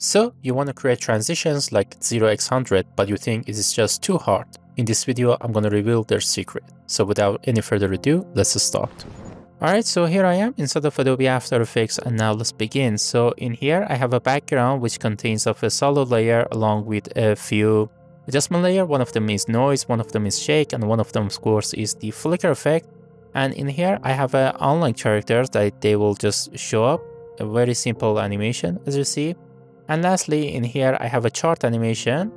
So you want to create transitions like 0x100, but you think it is just too hard. In this video, I'm going to reveal their secret. So without any further ado, let's start. Alright, so here I am inside of Adobe After Effects, and now let's begin. So in here, I have a background which contains of a solid layer along with a few adjustment layer. One of them is noise, one of them is shake, and one of them, of course, is the flicker effect. And in here, I have an online character that they will just show up. A very simple animation, as you see. And lastly, in here, I have a chart animation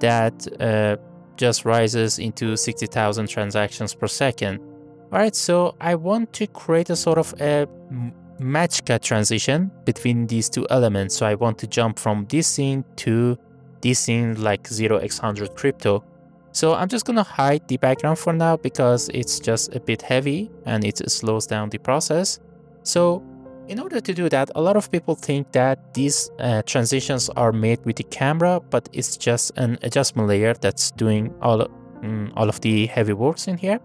that just rises into 60,000 transactions per second. Alright, so I want to create a sort of a match cut transition between these two elements. So I want to jump from this scene to this scene like 0x100 crypto. So I'm just gonna hide the background for now because it's just a bit heavy and it slows down the process. So in order to do that, a lot of people think that these transitions are made with the camera, but it's just an adjustment layer that's doing all of the heavy works in here.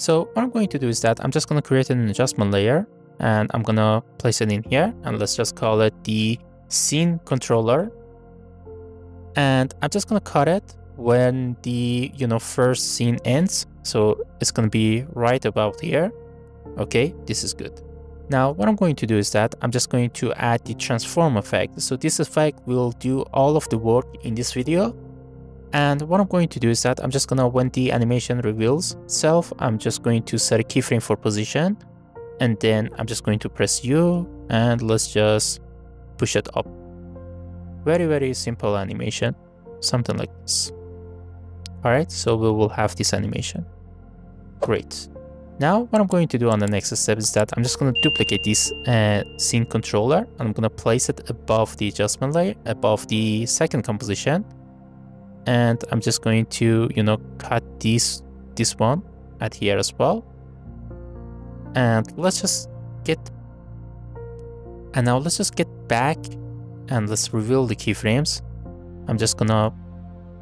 So what I'm going to do is that I'm just going to create an adjustment layer and I'm going to place it in here, and let's just call it the scene controller. And I'm just going to cut it when the first scene ends. So it's going to be right about here. Okay, this is good. Now, what I'm going to do is that I'm just going to add the transform effect. So this effect will do all of the work in this video. And what I'm going to do is that I'm just going to, when the animation reveals itself, I'm just going to set a keyframe for position. And then I'm just going to press U and let's just push it up. Very, very simple animation, something like this. All right, so we will have this animation. Great. Now, what I'm going to do on the next step is that I'm just going to duplicate this scene controller, and I'm going to place it above the adjustment layer, above the second composition. And I'm just going to, cut this one at here as well. And let's just get, and now let's just get back and let's reveal the keyframes. I'm just going to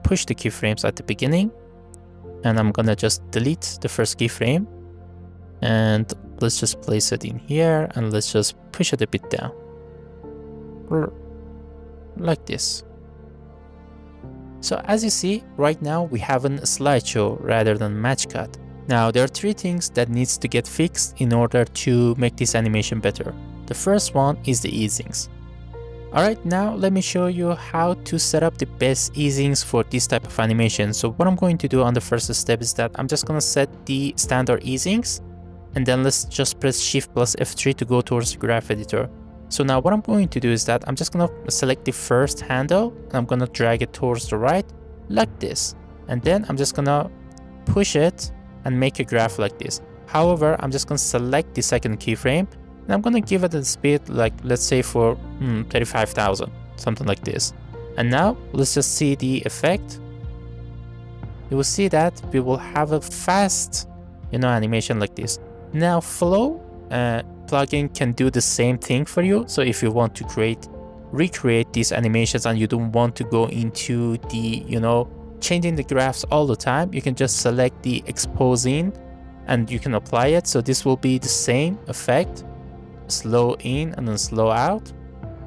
push the keyframes at the beginning, and I'm going to just delete the first keyframe. And let's just place it in here and let's just push it a bit down like this. So as you see right now, we have a slideshow rather than match cut. Now there are three things that needs to get fixed in order to make this animation better. The first one is the easings. Alright, now let me show you how to set up the best easings for this type of animation. So what I'm going to do on the first step is that I'm just going to set the standard easings. And then let's just press Shift plus F3 to go towards the graph editor. So now what I'm going to do is that I'm just going to select the first handle and I'm going to drag it towards the right like this. And then I'm just going to push it and make a graph like this. However, I'm just going to select the second keyframe and I'm going to give it a speed like, let's say for 35,000, something like this. And now let's just see the effect. You will see that we will have a fast, animation like this. Now Flow plugin can do the same thing for you. So if you want to recreate these animations and you don't want to go into the, changing the graphs all the time, you can just select the exposing and you can apply it. So this will be the same effect, slow in and then slow out.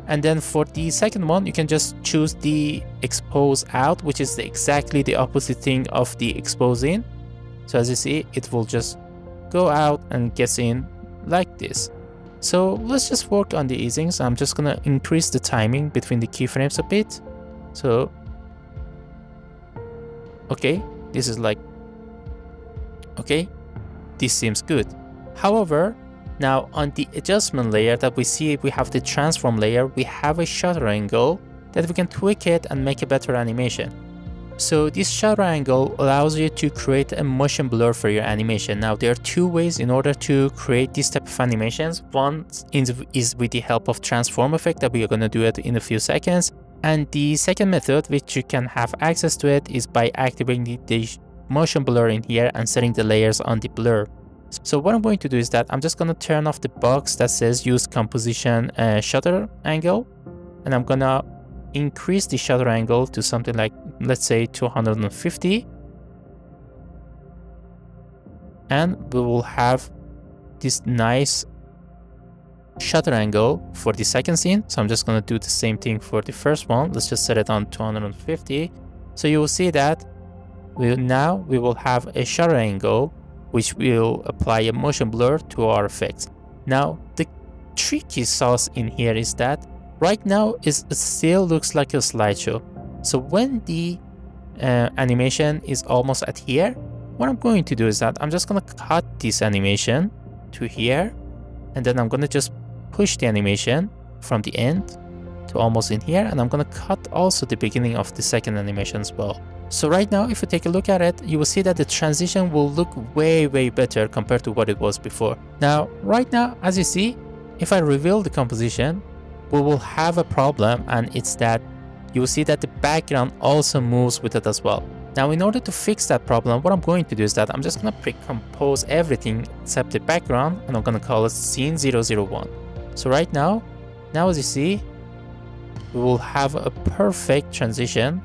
And then for the second one, you can just choose the expose out, which is exactly the opposite thing of the expose in. So as you see, it will just go out and gets in like this. So let's just work on the easings. I'm just gonna increase the timing between the keyframes a bit. So, okay, this is like, okay, this seems good. However, now on the adjustment layer that we see, we have the transform layer, we have a shutter angle that we can tweak it and make a better animation. So this shutter angle allows you to create a motion blur for your animation. Now there are two ways in order to create this type of animations. One is with the help of transform effect that we are going to do it in a few seconds. And the second method, which you can have access to it, is by activating the motion blur in here and setting the layers on the blur. So what I'm going to do is that I'm just going to turn off the box that says use composition shutter angle. And I'm going to increase the shutter angle to something like, let's say 250, and we will have this nice shutter angle for the second scene. So I'm just going to do the same thing for the first one. Let's just set it on 250. So you will see that we will have a shutter angle, which will apply a motion blur to our effects. Now, the tricky sauce in here is that right now it still looks like a slideshow. So when the animation is almost at here, what I'm going to do is that I'm just going to cut this animation to here, and then I'm going to just push the animation from the end to almost in here, and I'm going to cut also the beginning of the second animation as well. So right now, if you take a look at it, you will see that the transition will look way, way better compared to what it was before. Now, right now, as you see, if I reveal the composition, we will have a problem, and it's that you will see that the background also moves with it as well. Now, in order to fix that problem, what I'm going to do is that I'm just going to pre-compose everything except the background, and I'm going to call it scene 001. So right now as you see, we will have a perfect transition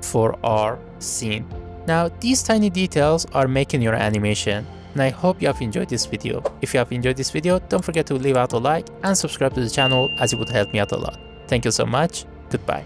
for our scene. Now, these tiny details are making your animation, and I hope you have enjoyed this video. If you have enjoyed this video, don't forget to leave out a like and subscribe to the channel, as it would help me out a lot. Thank you so much. Goodbye.